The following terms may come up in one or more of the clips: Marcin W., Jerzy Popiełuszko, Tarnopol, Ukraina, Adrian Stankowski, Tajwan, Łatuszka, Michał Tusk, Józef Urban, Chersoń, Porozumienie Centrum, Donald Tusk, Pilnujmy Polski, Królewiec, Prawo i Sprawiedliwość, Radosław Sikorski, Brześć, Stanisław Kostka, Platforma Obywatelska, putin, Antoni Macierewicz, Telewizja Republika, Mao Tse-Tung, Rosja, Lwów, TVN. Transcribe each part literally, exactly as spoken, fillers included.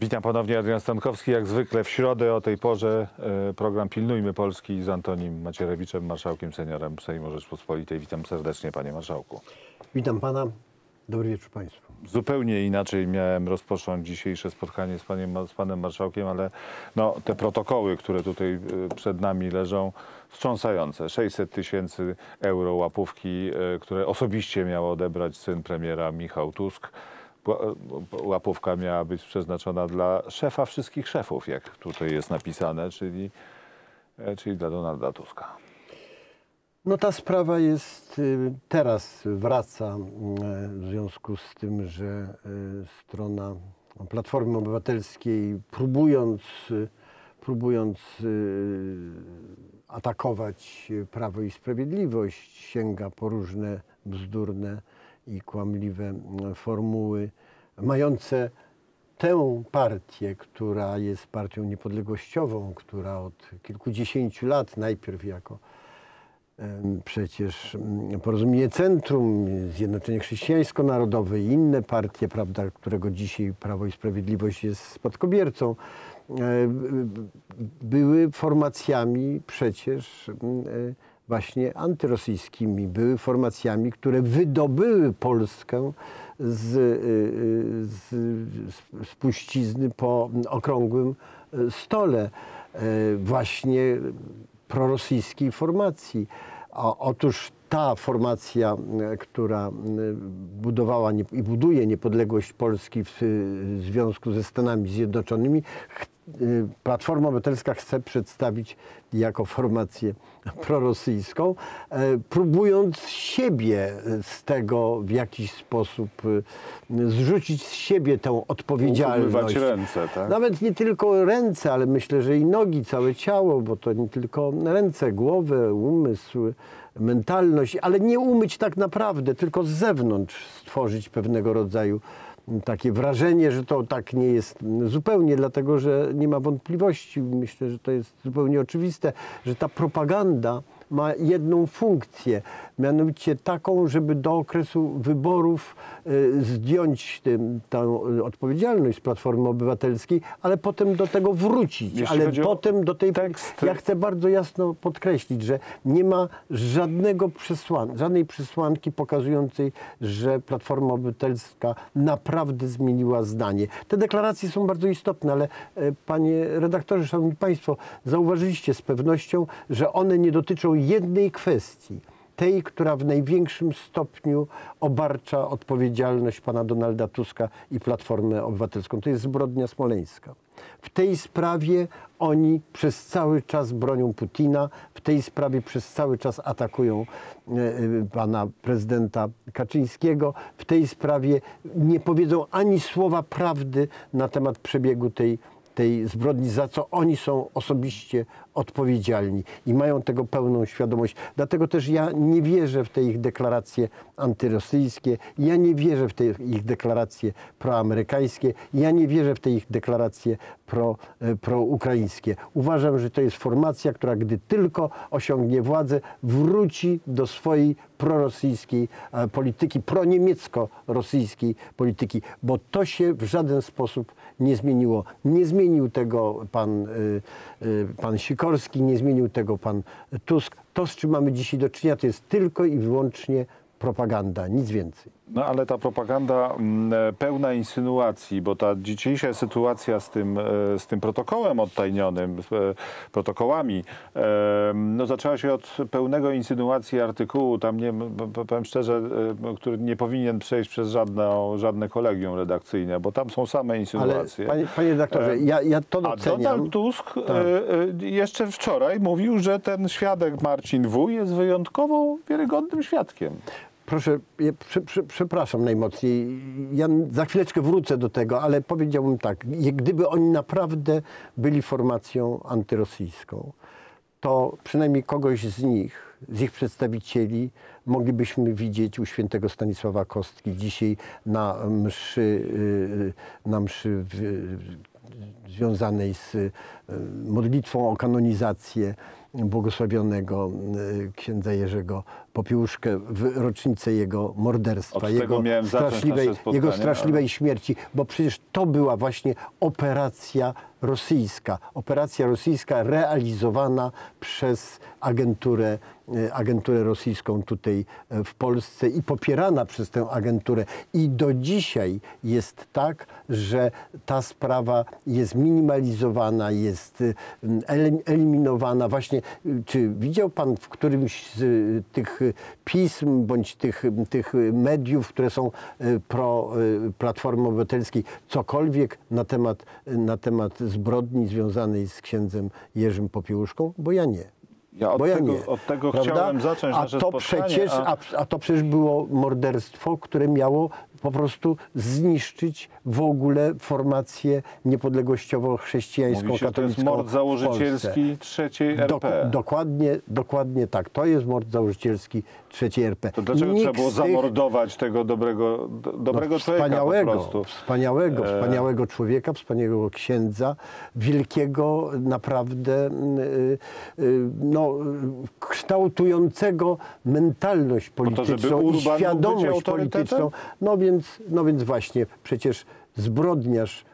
Witam ponownie, Adrian Stankowski. Jak zwykle w środę o tej porze program Pilnujmy Polski z Antonim Macierewiczem, marszałkiem seniorem Sejmu Rzeczpospolitej. Witam serdecznie, panie marszałku. Witam pana. Dobry wieczór państwu. Zupełnie inaczej miałem rozpocząć dzisiejsze spotkanie z, paniem, z panem marszałkiem, ale no, te protokoły, które tutaj przed nami leżą, wstrząsające. sześćset tysięcy euro łapówki, które osobiście miał odebrać syn premiera Michał Tusk. Łapówka miała być przeznaczona dla szefa wszystkich szefów, jak tutaj jest napisane, czyli, czyli dla Donalda Tuska. No ta sprawa jest, teraz wraca w związku z tym, że strona Platformy Obywatelskiej, próbując, próbując atakować Prawo i Sprawiedliwość, sięga po różne bzdurne i kłamliwe formuły mające tę partię, która jest partią niepodległościową, która od kilkudziesięciu lat najpierw jako przecież Porozumienie Centrum, Zjednoczenie Chrześcijańsko-Narodowe i inne partie, prawda, którego dzisiaj Prawo i Sprawiedliwość jest spadkobiercą, były formacjami przecież właśnie antyrosyjskimi, były formacjami, które wydobyły Polskę z, z, z puścizny po okrągłym stole właśnie prorosyjskiej formacji. A otóż ta formacja, która budowała nie, i buduje niepodległość Polski w, w związku ze Stanami Zjednoczonymi, Platforma Obywatelska chce przedstawić jako formację prorosyjską, próbując siebie z tego w jakiś sposób zrzucić z siebie tę odpowiedzialność. Ręce, tak? Nawet nie tylko ręce, ale myślę, że i nogi, całe ciało, bo to nie tylko ręce, głowę, umysł, mentalność, ale nie umyć tak naprawdę, tylko z zewnątrz stworzyć pewnego rodzaju takie wrażenie, że to tak nie jest zupełnie, dlatego że nie ma wątpliwości. Myślę, że to jest zupełnie oczywiste, że ta propaganda ma jedną funkcję, mianowicie taką, żeby do okresu wyborów zdjąć tę odpowiedzialność z Platformy Obywatelskiej, ale potem do tego wrócić. Jeśli ale potem do tej... Tekst. Ja chcę bardzo jasno podkreślić, że nie ma żadnego przesłan... żadnej przesłanki pokazującej, że Platforma Obywatelska naprawdę zmieniła zdanie. Te deklaracje są bardzo istotne, ale panie redaktorze, szanowni państwo, zauważyliście z pewnością, że one nie dotyczą jednej kwestii, tej, która w największym stopniu obarcza odpowiedzialność pana Donalda Tuska i Platformę Obywatelską. To jest zbrodnia smoleńska. W tej sprawie oni przez cały czas bronią Putina, w tej sprawie przez cały czas atakują pana prezydenta Kaczyńskiego, w tej sprawie nie powiedzą ani słowa prawdy na temat przebiegu tej tej zbrodni, za co oni są osobiście odpowiedzialni i mają tego pełną świadomość. Dlatego też ja nie wierzę w te ich deklaracje antyrosyjskie, ja nie wierzę w te ich deklaracje proamerykańskie, ja nie wierzę w te ich deklaracje pro, proukraińskie. Uważam, że to jest formacja, która gdy tylko osiągnie władzę, wróci do swojej prorosyjskiej polityki, proniemiecko-rosyjskiej polityki, bo to się w żaden sposób nie zmieniło. Nie zmienił tego pan, pan Sikorski, nie zmienił tego pan Tusk. To, z czym mamy dzisiaj do czynienia, to jest tylko i wyłącznie propaganda, nic więcej. No ale ta propaganda pełna insynuacji, bo ta dzisiejsza sytuacja z tym, z tym protokołem odtajnionym, z protokołami, no zaczęła się od pełnego insynuacji artykułu, tam nie, powiem szczerze, który nie powinien przejść przez żadną, żadne kolegium redakcyjne, bo tam są same insynuacje. Ale, panie, panie redaktorze, ja, ja to doceniam. A Donald Tusk tak. jeszcze wczoraj mówił, że ten świadek Marcin W. jest wyjątkowo wiarygodnym świadkiem. Proszę, ja prze, prze, przepraszam najmocniej, ja za chwileczkę wrócę do tego, ale powiedziałbym tak, gdyby oni naprawdę byli formacją antyrosyjską, to przynajmniej kogoś z nich, z ich przedstawicieli moglibyśmy widzieć u świętego Stanisława Kostki dzisiaj na mszy, na mszy w, związanej z modlitwą o kanonizację błogosławionego księdza Jerzego Popiełuszkę w rocznicę jego morderstwa, jego straszliwej, jego straszliwej ale... śmierci, bo przecież to była właśnie operacja rosyjska, operacja rosyjska realizowana przez agenturę, agenturę rosyjską tutaj w Polsce i popierana przez tę agenturę. I do dzisiaj jest tak, że ta sprawa jest minimalizowana, jest eliminowana. Właśnie, czy widział pan w którymś z tych pism bądź tych, tych mediów, które są pro Platformy Obywatelskiej, cokolwiek na temat, na temat zbrodni związanej z księdzem Jerzym Popiełuszką? Bo ja nie. Ja od Bo ja tego, nie, od tego chciałem zacząć a nasze to spotkanie, przecież, a... a to przecież było morderstwo, które miało po prostu zniszczyć w ogóle formację niepodległościowo-chrześcijańską, katolicką. To jest mord założycielski trzeciej R P. Dok dokładnie, dokładnie tak. To jest mord założycielski trzeciej R P. To dlaczego Nikt trzeba było zamordować tych... tego dobrego, do, dobrego no, człowieka wspaniałego, po prostu? Wspaniałego, e... wspaniałego człowieka, wspaniałego księdza, wielkiego, naprawdę y, y, no, kształtującego mentalność polityczną to, i świadomość polityczną. No, Więc, no więc właśnie, przecież zbrodniarz,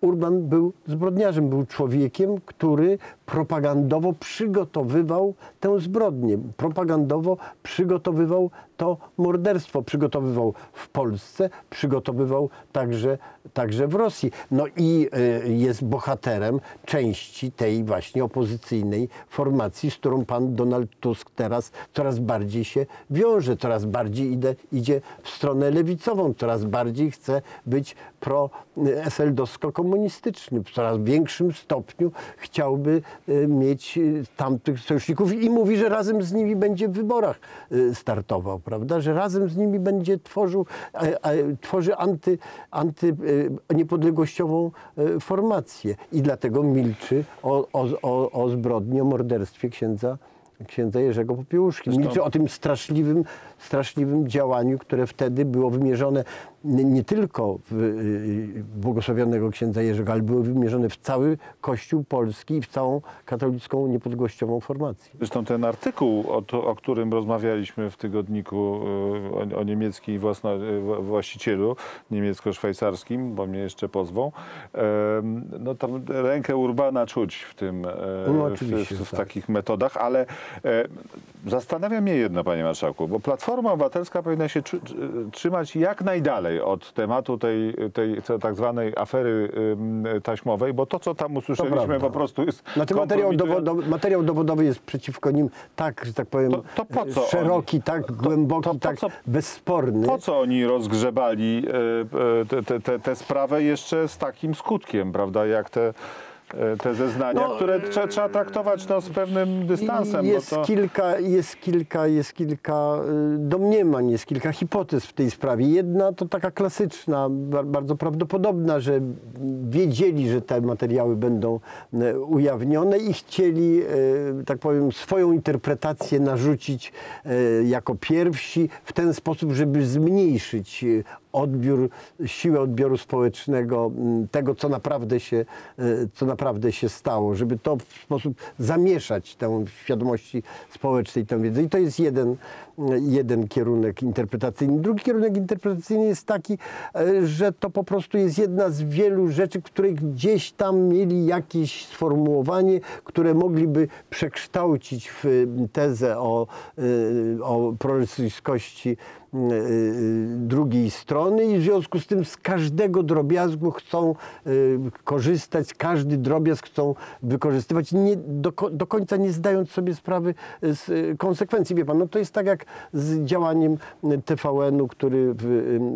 Urban był zbrodniarzem, był człowiekiem, który propagandowo przygotowywał tę zbrodnię, propagandowo przygotowywał to morderstwo, przygotowywał w Polsce, przygotowywał także, także w Rosji. No i y, jest bohaterem części tej właśnie opozycyjnej formacji, z którą pan Donald Tusk teraz coraz bardziej się wiąże, coraz bardziej idę, idzie w stronę lewicową, coraz bardziej chce być pro-eseldowsko-komunistyczny, w coraz większym stopniu chciałby mieć tamtych sojuszników i mówi, że razem z nimi będzie w wyborach startował, prawda? Że razem z nimi będzie tworzył, a, a, tworzy anty, anty, niepodległościową formację i dlatego milczy o, o, o, o zbrodni, o morderstwie księdza księdza Jerzego Popiełuszki. Milczy o tym straszliwym, straszliwym działaniu, które wtedy było wymierzone nie tylko w błogosławionego księdza Jerzego, ale było wymierzone w cały Kościół polski i w całą katolicką niepodległościową formację. Zresztą ten artykuł, o, to, o którym rozmawialiśmy w tygodniku o, o niemieckim własno, właścicielu niemiecko-szwajcarskim, bo mnie jeszcze pozwą, no tam rękę Urbana czuć w tym, no, oczywiście, w, w, w takich tak. metodach, ale zastanawia mnie jedno, panie marszałku, bo Platforma Obywatelska powinna się trzymać jak najdalej od tematu tej, tej tak zwanej afery taśmowej, bo to, co tam usłyszeliśmy, po prostu jest... No, ten materiał dowodowy, materiał dowodowy jest przeciwko nim tak, że tak powiem, to, to po co szeroki, oni, tak to, głęboki, to, to, tak co, bezsporny. Po co oni rozgrzebali tę sprawę jeszcze z takim skutkiem, prawda, jak te... te zeznania, no, które trze, trzeba traktować no, z pewnym dystansem. Jest, bo to... kilka, jest, kilka, jest kilka domniemań, jest kilka hipotez w tej sprawie. Jedna to taka klasyczna, bardzo prawdopodobna, że wiedzieli, że te materiały będą ujawnione i chcieli, tak powiem, swoją interpretację narzucić jako pierwsi w ten sposób, żeby zmniejszyć odbiór, siłę odbioru społecznego, tego, co naprawdę się, co naprawdę się stało, żeby to w sposób zamieszać tę świadomości społecznej, tę wiedzę. I to jest jeden, jeden kierunek interpretacyjny. Drugi kierunek interpretacyjny jest taki, że to po prostu jest jedna z wielu rzeczy, które gdzieś tam mieli jakieś sformułowanie, które mogliby przekształcić w tezę o, o prorosyjskości drugiej strony i w związku z tym z każdego drobiazgu chcą y, korzystać, każdy drobiazg chcą wykorzystywać, nie, do, do końca nie zdając sobie sprawy z y, konsekwencji. Wie pan, no to jest tak jak z działaniem T V N-u, który w,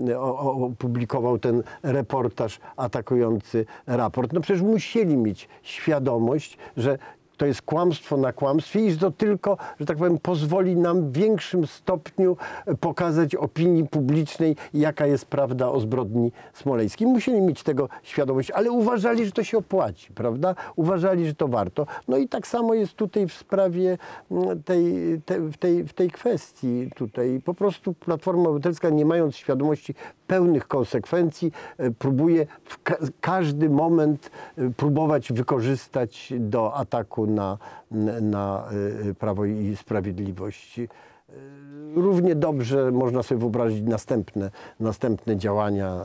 y, o, opublikował ten reportaż atakujący raport. No przecież musieli mieć świadomość, że to jest kłamstwo na kłamstwie i to tylko, że tak powiem, pozwoli nam w większym stopniu pokazać opinii publicznej, jaka jest prawda o zbrodni smoleńskiej. Musieli mieć tego świadomość, ale uważali, że to się opłaci, prawda? Uważali, że to warto. No i tak samo jest tutaj w sprawie tej, tej, w tej, w tej kwestii. Tutaj po prostu Platforma Obywatelska, nie mając świadomości pełnych konsekwencji próbuje w ka każdy moment próbować wykorzystać do ataku na, na, na Prawo i Sprawiedliwość. Równie dobrze można sobie wyobrazić następne, następne działania,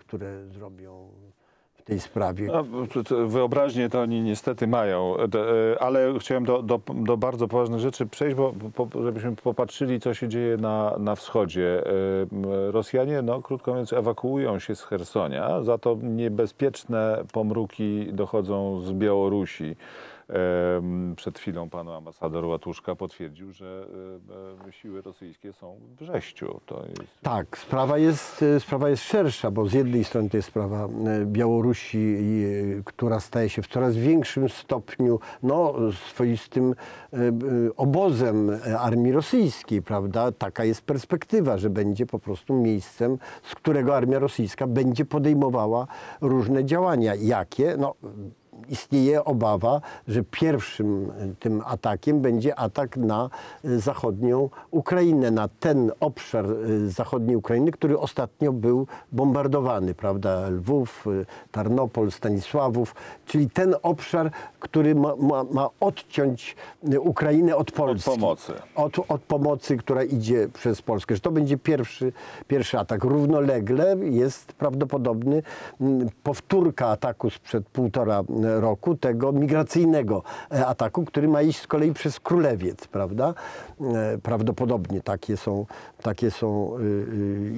które zrobią w tej sprawie. Wyobraźnie to oni niestety mają, ale chciałem do, do, do bardzo poważnych rzeczy przejść, bo, bo żebyśmy popatrzyli, co się dzieje na, na wschodzie. Rosjanie, no, krótko mówiąc, ewakuują się z Chersonia, za to niebezpieczne pomruki dochodzą z Białorusi. Przed chwilą pan ambasador Łatuszka potwierdził, że siły rosyjskie są w Brześciu. To jest... Tak, sprawa jest, sprawa jest szersza, bo z jednej strony to jest sprawa Białorusi, która staje się w coraz większym stopniu no, swoistym obozem armii rosyjskiej, prawda? Taka jest perspektywa, że będzie po prostu miejscem, z którego armia rosyjska będzie podejmowała różne działania. Jakie? No, istnieje obawa, że pierwszym tym atakiem będzie atak na zachodnią Ukrainę, na ten obszar zachodniej Ukrainy, który ostatnio był bombardowany, prawda? Lwów, Tarnopol, Stanisławów, czyli ten obszar, który ma, ma, ma odciąć Ukrainę od Polski. Od pomocy. Od, od pomocy, która idzie przez Polskę. Że to będzie pierwszy, pierwszy atak. Równolegle jest prawdopodobny powtórka ataku sprzed półtora roku, tego migracyjnego ataku, który ma iść z kolei przez Królewiec, prawda? Prawdopodobnie takie są, takie są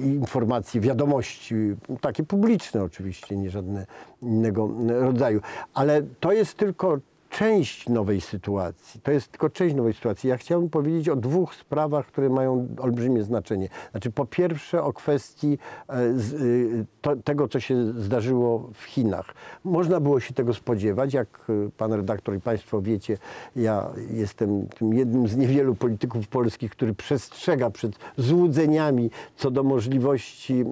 informacje, wiadomości, takie publiczne oczywiście, nie żadne innego rodzaju. Ale to jest tylko część nowej sytuacji. To jest tylko część nowej sytuacji. Ja chciałbym powiedzieć o dwóch sprawach, które mają olbrzymie znaczenie. Znaczy, po pierwsze o kwestii to, tego, co się zdarzyło w Chinach. Można było się tego spodziewać. Jak pan redaktor i państwo wiecie, ja jestem tym jednym z niewielu polityków polskich, który przestrzega przed złudzeniami co do możliwości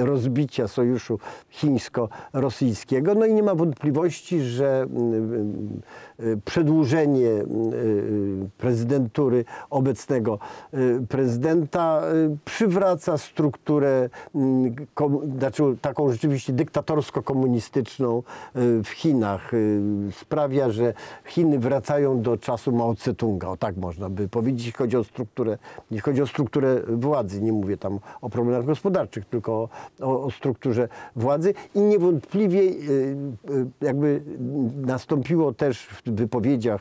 rozbicia sojuszu chińsko-rosyjskiego. No i nie ma wątpliwości, że przedłużenie prezydentury obecnego prezydenta przywraca strukturę znaczy, taką rzeczywiście dyktatorsko-komunistyczną w Chinach. Sprawia, że Chiny wracają do czasu Mao Tse-Tunga, o tak można by powiedzieć, jeśli chodzi o strukturę, jeśli chodzi o strukturę władzy. Nie mówię tam o problemach gospodarczych, tylko o, o, o strukturze władzy. I niewątpliwie jakby nastąpiło te też w wypowiedziach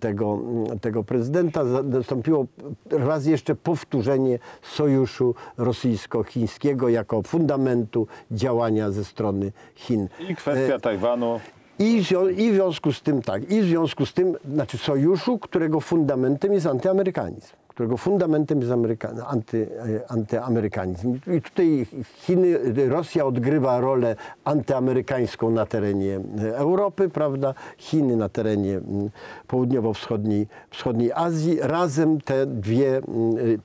tego, tego prezydenta nastąpiło raz jeszcze powtórzenie sojuszu rosyjsko-chińskiego jako fundamentu działania ze strony Chin. I kwestia Tajwanu. I w związku z tym tak, i w związku z tym, znaczy sojuszu, którego fundamentem jest antyamerykanizm. którego fundamentem jest anty, antyamerykanizm. I tutaj Chiny, Rosja odgrywa rolę antyamerykańską na terenie Europy, prawda? Chiny na terenie południowo-wschodniej wschodniej Azji. Razem te, dwie,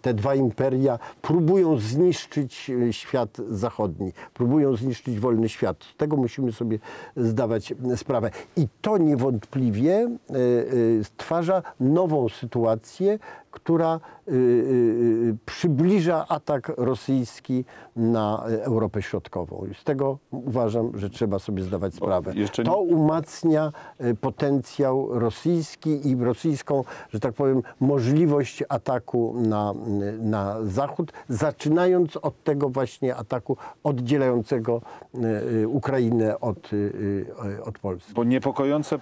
te dwa imperia próbują zniszczyć świat zachodni, próbują zniszczyć wolny świat. Z tego musimy sobie zdawać sprawę. I to niewątpliwie stwarza nową sytuację, która y, y, przybliża atak rosyjski na Europę Środkową. Z tego uważam, że trzeba sobie zdawać sprawę. Jeszcze nie... To umacnia potencjał rosyjski i rosyjską, że tak powiem, możliwość ataku na, na Zachód, zaczynając od tego właśnie ataku oddzielającego Ukrainę od, od Polski. Bo niepokojące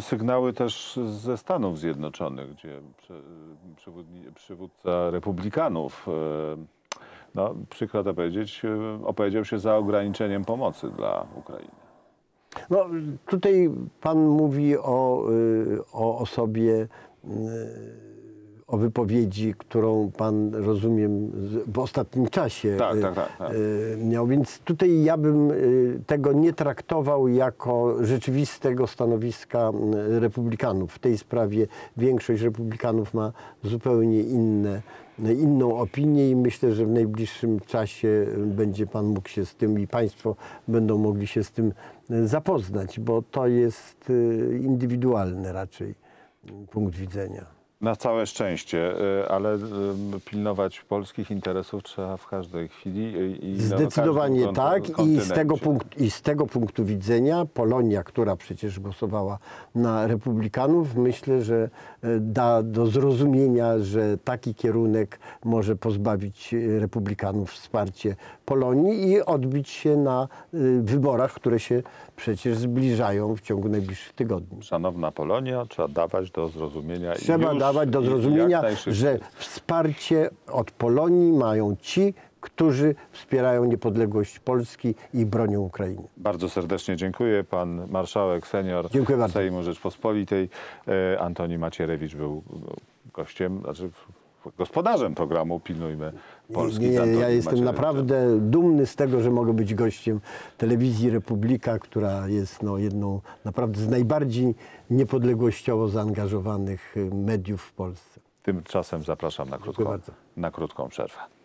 sygnały też ze Stanów Zjednoczonych, gdzie przywódca republikanów, no, przykro to powiedzieć, opowiedział się za ograniczeniem pomocy dla Ukrainy. No, tutaj pan mówi o, o osobie, o wypowiedzi, którą pan, rozumiem, w ostatnim czasie tak, tak, tak, tak. miał. Więc tutaj ja bym tego nie traktował jako rzeczywistego stanowiska republikanów. W tej sprawie większość republikanów ma zupełnie inne, inną opinię i myślę, że w najbliższym czasie będzie pan mógł się z tym i państwo będą mogli się z tym zapoznać, bo to jest indywidualny raczej punkt widzenia. Na całe szczęście, ale pilnować polskich interesów trzeba w każdej chwili. I zdecydowanie na tak. I z, tego punktu, I z tego punktu widzenia Polonia, która przecież głosowała na Republikanów, myślę, że da do zrozumienia, że taki kierunek może pozbawić Republikanów wsparcie Polonii i odbić się na wyborach, które się przecież zbliżają w ciągu najbliższych tygodni. Szanowna Polonia, trzeba dawać do zrozumienia. Trzeba i dawać do zrozumienia, że wsparcie od Polonii mają ci, którzy wspierają niepodległość Polski i bronią Ukrainy. Bardzo serdecznie dziękuję. Pan marszałek senior Sejmu Rzeczpospolitej Antoni Macierewicz był gościem, znaczy gospodarzem programu Pilnujmy Polski. Nie, nie, ja jestem naprawdę dumny z tego, że mogę być gościem Telewizji Republika, która jest no, jedną naprawdę z najbardziej niepodległościowo zaangażowanych mediów w Polsce. Tymczasem zapraszam na krótką, na krótką przerwę.